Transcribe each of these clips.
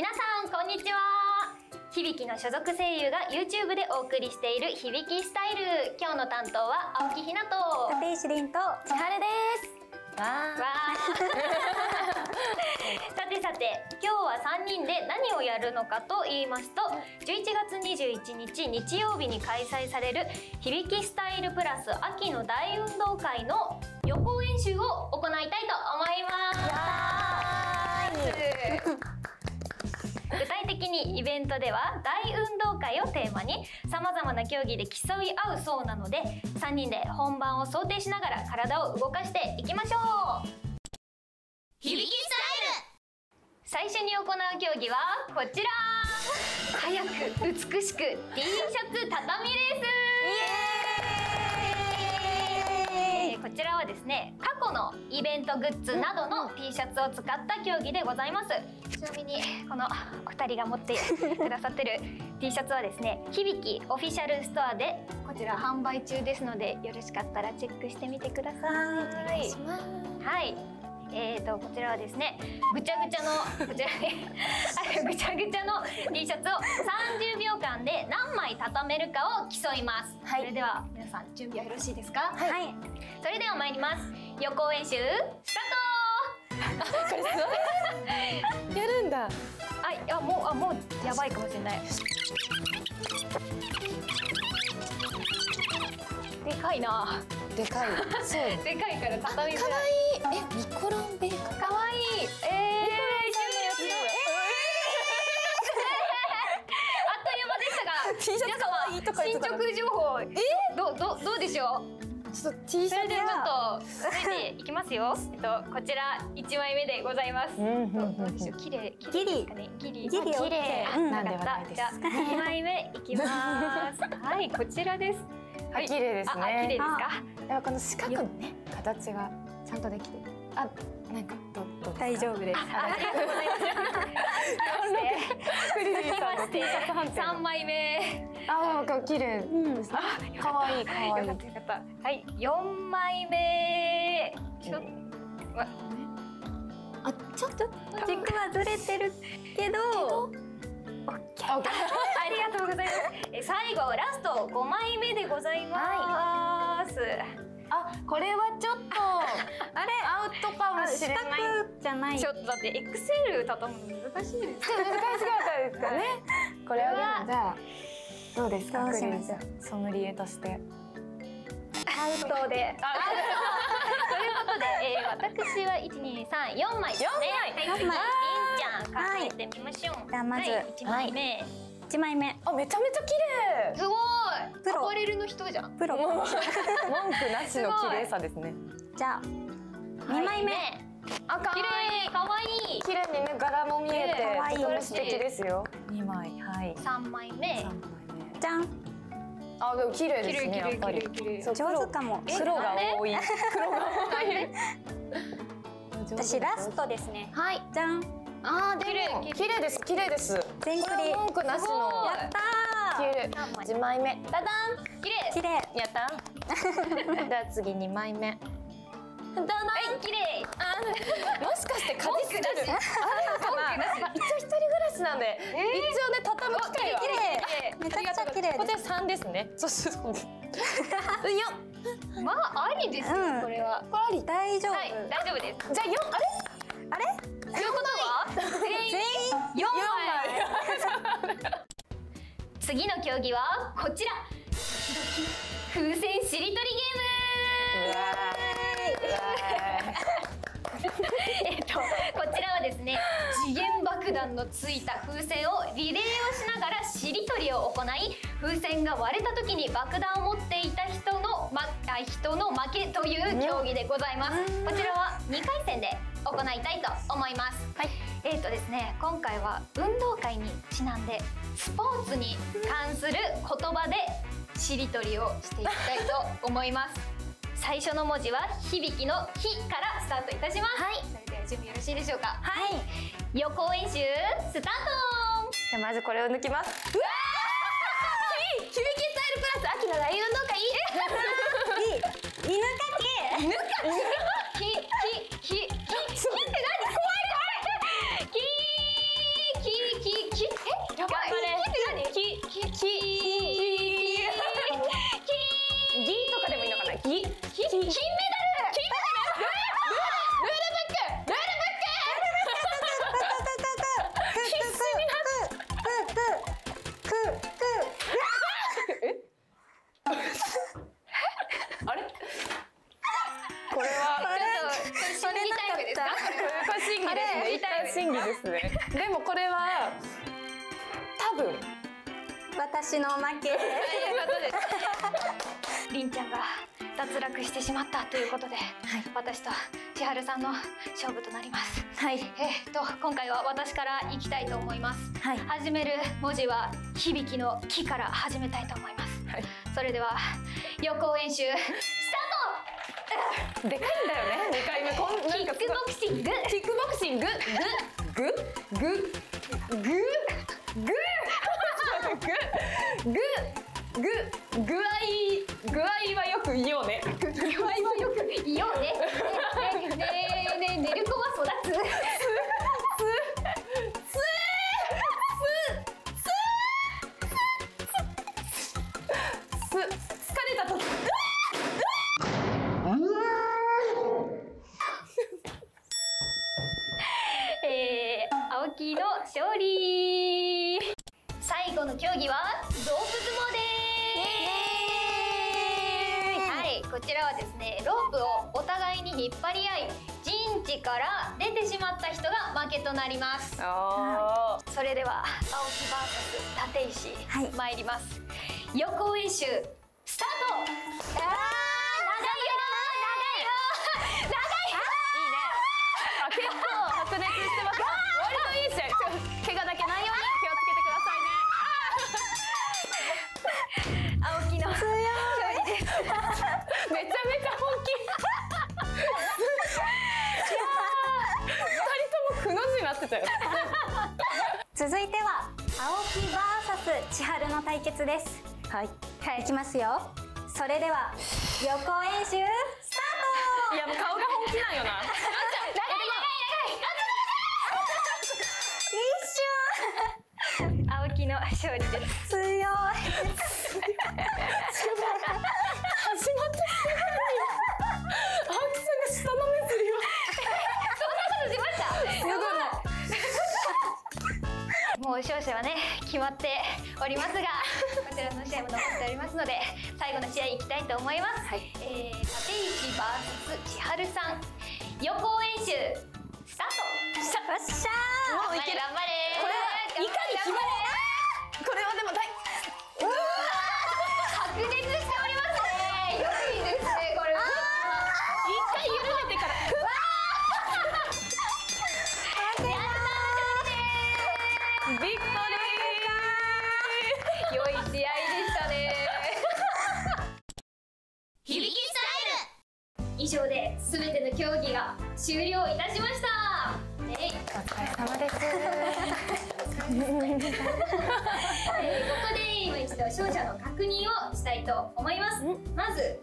皆さんこんにちは。響の所属声優が YouTube でお送りしている響きスタイル。今日の担当は青木ひなと立石凛と千春です。さてさて、今日は3人で何をやるのかと言いますと、11月21日日曜日に開催される響きスタイルプラス秋の大運動会の予行演習を行いたいと思います。具体的にイベントでは大運動会をテーマにさまざまな競技で競い合うそうなので、3人で本番を想定しながら体を動かしていきましょう。響きスタイル。最初に行う競技はこちら。早く美しく T シャツ畳レース。こちらはですね、過去のイベントグッズなどの T シャツを使った競技でございます。ちなみにこのお二人が持ってくださってる T シャツはですね、響オフィシャルストアでこちら販売中ですので、よろしかったらチェックしてみてください。お願いします。はい。こちらはですね、ぐちゃぐちゃの T シャツを30秒間で何枚畳めるかを競います。はい、それでは皆さん準備はよろしいですか？はい。それでは参ります。予行演習スタート。これすごい。やるんだ。もうやばいかもしれない。でかいな。でかい。そう。でかいから畳みづらい。ミコロンベーカーかわいい。あっという間でしたが、皆様進捗情報どうでしょう？ちょっと T シャツでちょっとついていきますよ。こちら1枚目でございます。どうでしょう？綺麗ですかね？綺麗。なんではないです。じゃあ2枚目いきます。はい、こちらです。綺麗ですね。綺麗ですか？ではこの四角のね形がちゃんとできてる。あ、なんか大丈夫です。ありがとうございます。3枚目。ああ、綺麗ですね。可愛い可愛い。よかったよかった。はい、4枚目。ちょっと軸はずれてるけど。オッケー。ありがとうございます。最後ラスト5枚目でございます。あ、これはちょっとあれアウトかもしれない。じゃない。ちょっとだって XL 畳むの難しいです。難しかったですかね。これはじゃあどうですか。楽しみです。ソムリエとしてアウトで。ということで私は1、2、3、4枚ですね。はい。りんちゃん考えてみましょう。じゃあまず1枚目。1枚目、あ、めちゃめちゃ綺麗。すごい。プロ。アパレルの人じゃん。プロ。文句なしの綺麗さですね。じゃあ2枚目。あ、綺麗。可愛い。綺麗にね柄も見えて、可愛い。これ素敵ですよ。2枚、はい。3枚目。じゃん。あ、でも綺麗ですね。やっぱり。上手かも。黒が多い。黒が多い。私ラストですね。はい。じゃん。ああ、綺麗、綺麗です、綺麗です。全クリ。文句なしの。やったー。綺麗。1枚目。ダダン。綺麗。綺麗。やった。じゃあ次2枚目。ダダン。綺麗。もしかしてカジスキル。あるのかな。一応一人暮らしなんで、一応ね畳む機会は。綺麗。めちゃくちゃ綺麗。こちら3ですね。そうそう。4。まあありですよ、これは。これあり。大丈夫。大丈夫です。じゃあ4。あれ？あれ？ということは全員4枚。次の競技はこちら、風船しりとりゲーム。こちらはですね、時限爆弾のついた風船をリレーをしながらしりとりを行い、風船が割れた時に爆弾を持っていた人の負けという競技でございます。こちらは2回戦で行いたいと思います。はい、ですね、今回は運動会にちなんでスポーツに関する言葉でしりとりをしていきたいと思います。最初の文字は響の「ひ」からスタートいたします。はい、それでは準備よろしいでしょうか。はい、予行演習スタート。じゃまずこれを抜きます。うわー、響きスタイルプラス秋の大運動会。犬かき。きって何？怖い怖い。き金メダル、あれ？これはちょっと審議タイムですか？これ審議ですね。審議ですね。でもこれは多分私の負け。りんちゃんが脱落してしまったということで、はい、私と千春さんの勝負となります。はい。今回は私からいきたいと思います。はい。始める文字は響きのきから始めたいと思います。はい。それでは予行演習スタート。でかいんだよね。2回目こんなんかキックボクシング。キックボクシング。グググググ。具合はよく言おうね。具合はよく言おうね。ね寝る子は育つ。疲れた時。青木の勝利。最後の競技は動物相撲です。はい、こちらはですね、ロープをお互いに引っ張り合い、陣地から出てしまった人が負けとなります。それでは青木バーサス立石、はい、参ります。予行演習スタート。長いよ。いいね。結構白熱してます。割といい試合。怪我だけないように気をつけてくださいね。青木の勝利です。めちゃめちゃ本気。二人ともくの字になってたよ。続いては青木バーサス千春の対決です。はい。はい、いきますよ。それでは予行演習スタート。いやもう顔が本気なんよな。青木の勝利です。強い。始まってすごい。青木さんが下の目するよ。そんなことしました。もう勝者はね決まっておりますが、こちらの試合も残っておりますので、最後の試合いきたいと思います。はい。立石バーサス千春さん、予行演習スタート。よっしゃー。もういける。頑張れ。これはいかに決まれ。これはでも白熱しておりますね。よくいいですね、これは。一回緩めてから。ビクトリー。良い試合でしたね。響きスタイル。以上で全ての競技が終了いたしました。お疲れ様です。ここで今一度勝者の確認をしたいと思います。まず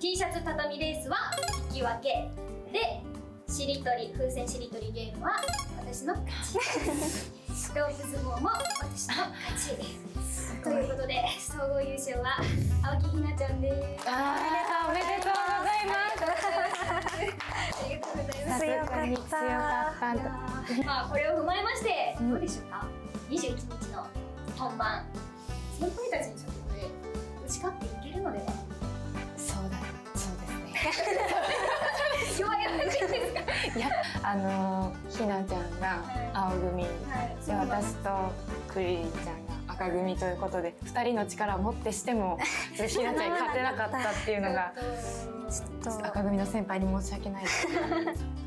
T シャツ畳レースは引き分けで、しりとり風船しりとりゲームは私の勝ち、ロープ相撲も私の勝ちということで、総合優勝は青木ひなちゃんです。おめでとうございます。ありがとうございます。強かった。まあこれを踏まえましてどうでしょうか。21日の本番、先輩たちにちょっとね打ち勝っていけるのでは。そうですね。弱い話ですか。いやひなちゃんが青組、で私とくりりちゃんが赤組ということで、2人の力をもってしてもひなちゃんに勝てなかったっていうのが。赤組の先輩に申し訳ないです。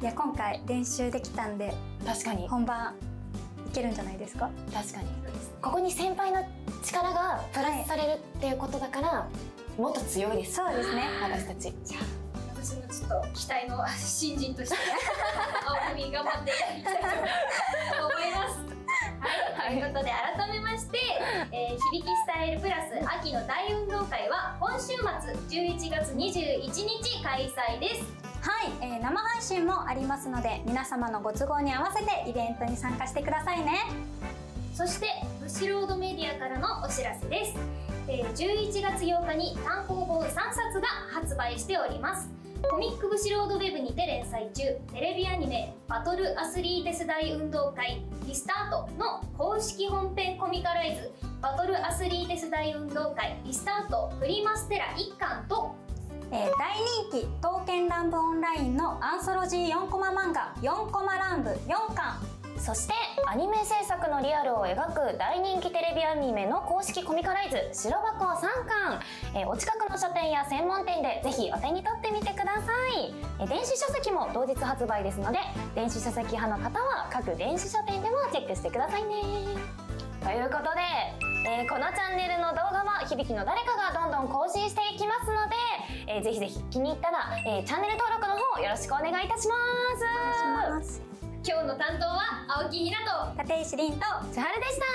いや今回練習できたんで、確かに本番いけるんじゃないですか。確かにここに先輩の力がプラスされるっていうことだから、はい、もっと強いです。そうですね。私たち。じゃあ私のちょっと期待の新人として青組頑張っていきたいと思います。はい、ということで改めまして、響きスタイルプラス秋の大運動会は今週末11月21日開催です。はい、生配信もありますので、皆様のご都合に合わせてイベントに参加してくださいね。そしてブシロードメディアからのお知らせです。11月8日に単行本3冊が発売しております。コミックブシロードウェブにて連載中、テレビアニメ「バトルアスリート世代運動会リスタート」の公式本編コミカライズ「バトルアスリート世代運動会リスタートプリマステラ」1巻と大人気「刀剣乱舞オンライン」のアンソロジー4コマ漫画「4コマ乱舞」4巻、そしてアニメ制作のリアルを描く大人気テレビアニメの公式コミカライズ「白箱3巻」、お近くの書店や専門店でぜひお手に取ってみてください。電子書籍も同日発売ですので、電子書籍派の方は各電子書店でもチェックしてくださいね。ということで、このチャンネルの動画は響の誰かがどんどん更新していきますので、ぜひぜひ気に入ったら、チャンネル登録の方よろしくお願いいたします。今日の担当は青木ひなと立石凛と千春でした。